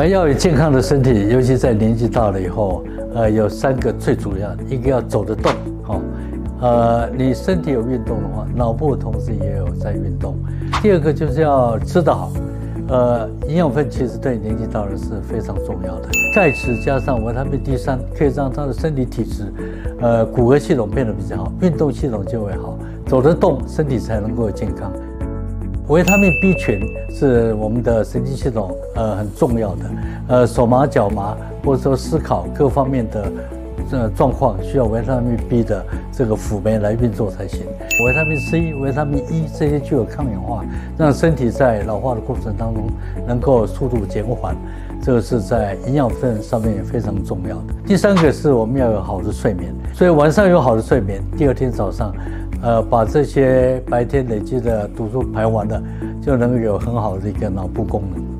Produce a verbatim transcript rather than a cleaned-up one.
而要有健康的身体，尤其在年纪大了以后，呃，有三个最主要的，一个要走得动，哦，呃，你身体有运动的话，脑部同时也有在运动。第二个就是要吃得好，呃，营养分其实对年纪大人是非常重要的。钙质加上维他命 D 三，可以让他的身体体质，呃，骨骼系统变得比较好，运动系统就会好，走得动，身体才能够健康。 维他命 B 群是我们的神经系统呃很重要的，呃手麻脚麻或者说思考各方面的呃状况需要维他命 B 的这个辅酶来运作才行。维他命 C、维他命 E 这些具有抗氧化，让身体在老化的过程当中能够速度减缓，这个是在营养分上面也非常重要的。第三个是我们要有好的睡眠，所以晚上有好的睡眠，第二天早上。 呃，把这些白天累积的毒素排完了，就能有很好的一个脑部功能。